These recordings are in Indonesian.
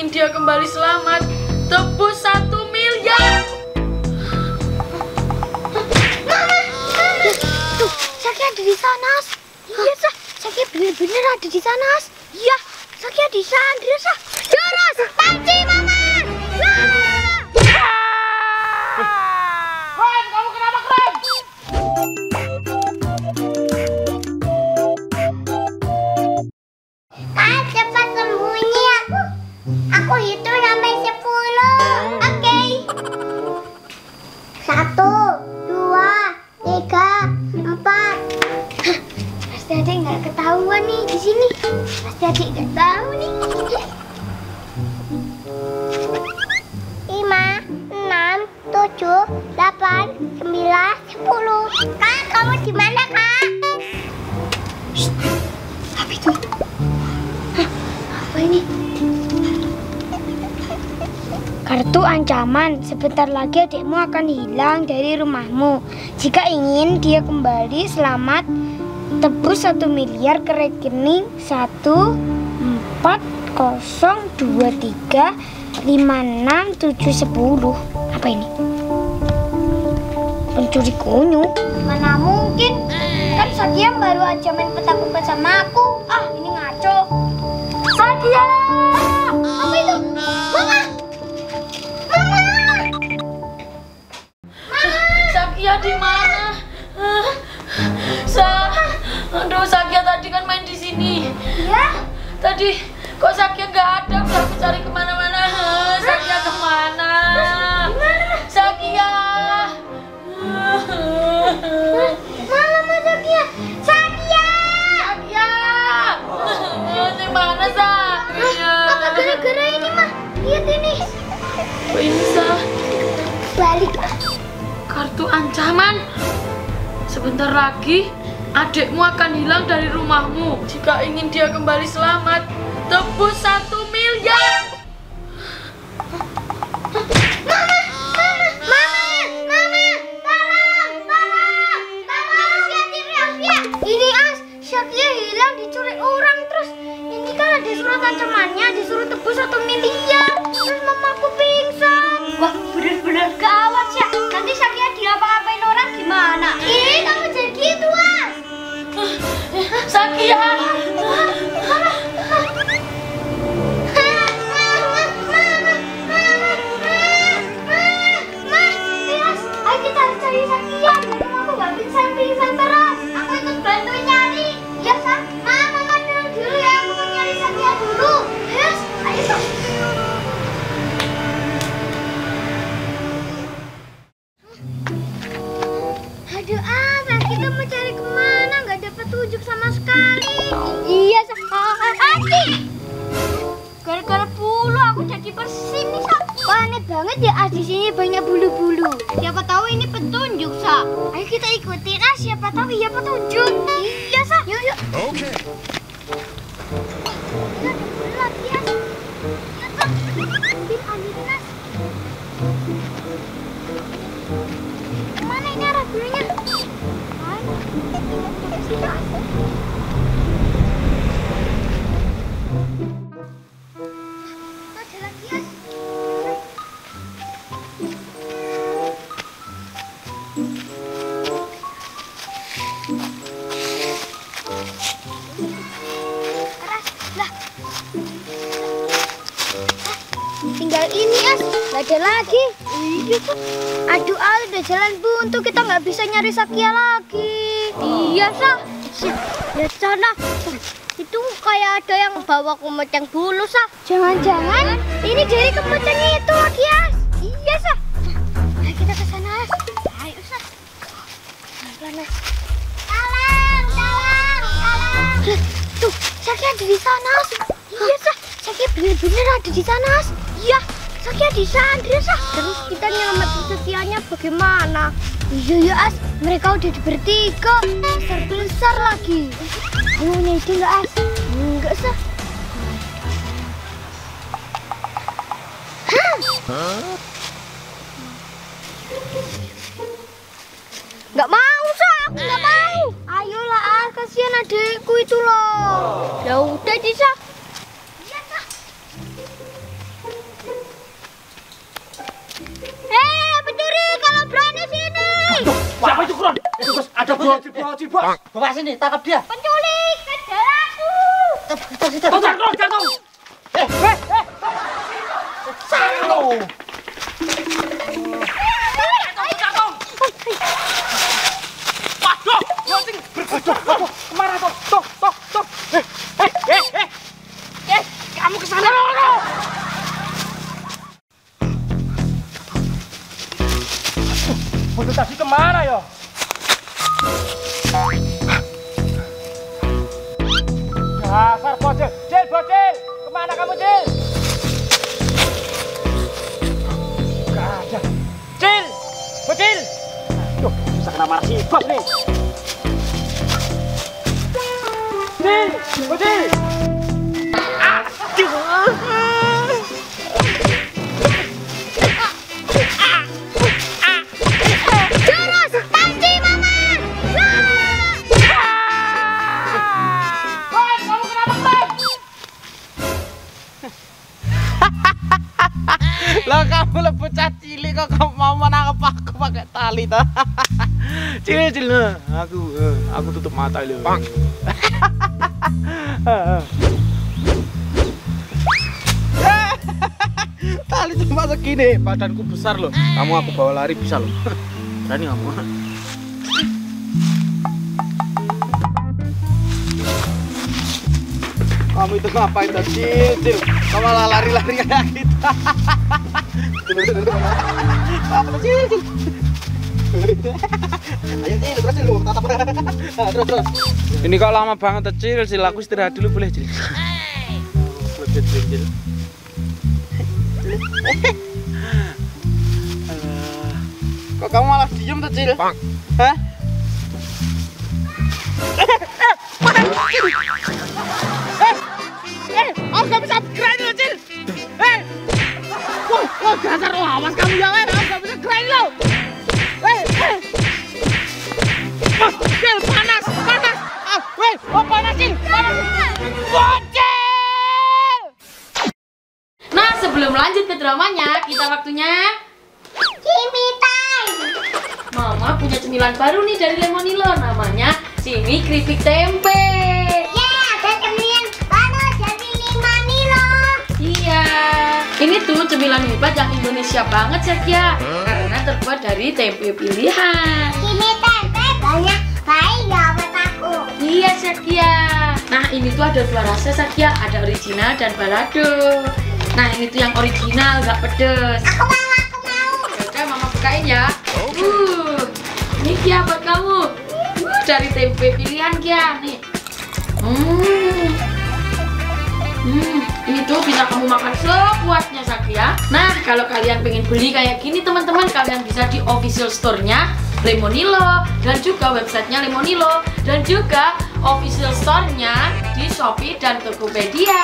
ingin dia kembali selamat, tebus 1 miliar. Mama. Tuh, Syakia ada di sana. Iya, Sah. Syakia bener-bener ada di sana. Iya, Syakia di sana, Sah. Terus, panci, Mama. Kartu ancaman, sebentar lagi adikmu akan hilang dari rumahmu. Jika ingin dia kembali selamat, tebus 1 miliar ke rekening 14023567710. Apa ini? Pencuri konyol? Mana mungkin? Kan Syakia baru aja main petak umpet sama aku. Ah, ini ngaco. Syakia! Apa itu? Mama! Syakia di mana? Aduh, Syakia tadi kan main di sini. Iya. Tadi kok Syakia nggak ada? Aku cari kemana-mana. Syakia kemana? Syakia. Mana Syakia? Syakia. Syakia. Di mana Syakia? Apa gara-gara ini mah? Lihat ini. Bisa. Balik. Kartu ancaman, sebentar lagi adikmu akan hilang dari rumahmu. Jika ingin dia kembali selamat, tebus 1 miliar. Mama, tolong Syakia. Ini Syakia hilang, dicuri orang. Terus ini kan ada surat ancamannya, disuruh tebus 1 miliar. Terus mamaku pingsan. Wah, bener-bener gawat ya. Nanti Syakia diapa-apain orang gimana? Ih, kamu jadi gitu, Mas. Syakia. Ayo kita cari Syakia. Aku nggak bisa pingsan terus. Aku ikut bantu nyari. Ya, Sah. Mama dulu ya. Aku mau nyari Syakia dulu. Yes, ayo Sah. Ya, As, di sini banyak bulu-bulu. Siapa tahu ini petunjuk, Sa. Ayo kita ikutin, As. Siapa tahu iya petunjuk. Iya, Sa. Yuk. Oke. Kemana ini arah bulunya? Lagi, aduh Al, udah jalan buntu, kita nggak bisa nyari Syakia lagi. Iya, Sah. Ya sana, itu kayak ada yang bawa kemoceng bulu, Sah. Jangan-jangan ini dari kemocengnya itu lagi, As. Iya, Sah. Ayo kita ke sana, As. Ayo, Sah. Pelan-pelan, As. Tolong. Tuh, Syakia ada di sana, As. Iya, Sah. Syakia bener-bener ada di sana, As. Iya. Syakia disandra, Sah. Terus kita nyelamatin Syakianya bagaimana? Iya, As. Mereka udah bertiga. Besar-besar lagi. Kamu punya ide nggak, As? Enggak, Sah. Nggak mau, Sah. Aku nggak mau. Ayolah, As. Kasihan adikku itu loh. Ya udah, Sah. Iya, Sah. berani sini. Siapa itu, Kron? Itu bos, ada bos. Bawa sini, tangkap dia. Penculik, kejar aku. Tonton, Kron, jatuh. Eh. Jatuh. Waduh, kucing bergocok. Marah, toh. Eh, kamu kesana, Kron. Bodoh tadi kemana ya? Dasar bocil, bocil, kemana kamu, Cil? Gak ada, bocil. Duh, bisa kena marah si bos nih. Bocil. Lah kamu lebocah cilik kok kamu mau menangkap aku pakai tali toh. Cil, aku tutup mata lu. Bang. Tali cuma segini, badanku besar loh. Kamu aku bawa lari bisa loh. Berani kamu. Kamu itu ngapain tadi, Cil? Kamu malah lari-lari kayak gitu. Apa Cil? Ayo Cil, terus tatap. Terus. Ini kok lama banget Cil, Cil aku istirahat dulu boleh, Cil? Cil. Kok kamu malah diem tuh, Cil? Hah? Oh, gak bisa keren lo, Cil! Wah, dasar lo, awas kamu ya, oh, gak bisa keren lo! Wah, Cil, panas! Oh, panas, Cil! Bocil! Nah, sebelum lanjut ke dramanya, kita waktunya... Cimi time! Mama punya cemilan baru nih dari Lemonilo, namanya Cimi Keripik Tempe. Ini tuh cemilan hebat yang Indonesia banget, Syakia. Karena terbuat dari tempe pilihan. Ini tempe banyak baik gak buat aku. Iya, Syakia. Nah, ini tuh ada dua rasa, Syakia. Ada original dan balado. Nah, ini tuh yang original, gak pedes. Aku mau. Yaudah, Mama bukain ya. Ini, Kia, buat kamu. Dari tempe pilihan, Kia. Nih. Ini tuh bisa kamu makan sepuasnya, Syakia. Nah, kalau kalian pengen beli kayak gini, teman-teman, kalian bisa di official store-nya Lemonilo dan juga websitenya Lemonilo dan juga official store-nya di Shopee dan Tokopedia.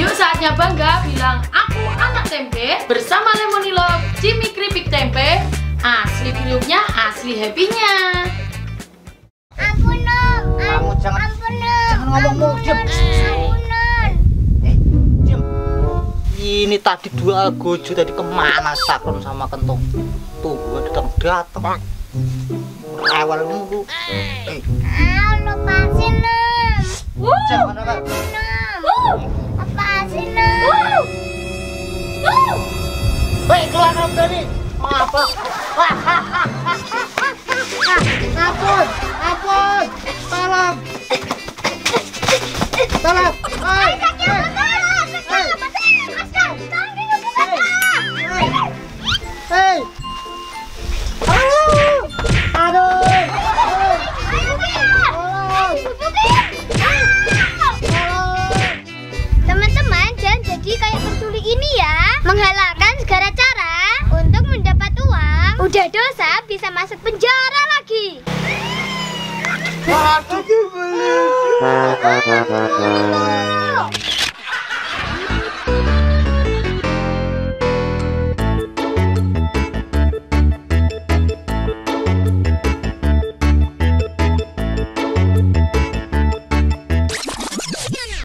Yuk, saatnya bangga bilang aku anak tempe bersama Lemonilo, Cimi Keripik Tempe, asli kriuknya, asli happy-nya. Ampunan, kamu jangan ngomong mudep. Ini tadi dua gojo tadi kemana Sakron sama Kentong? Tuh gua datang. Awal mulu. Lepasin nom. Jangan apa? Lepasin nom. Woi keluar kamu dari. Apa? Ampun. Tolong. Waduh,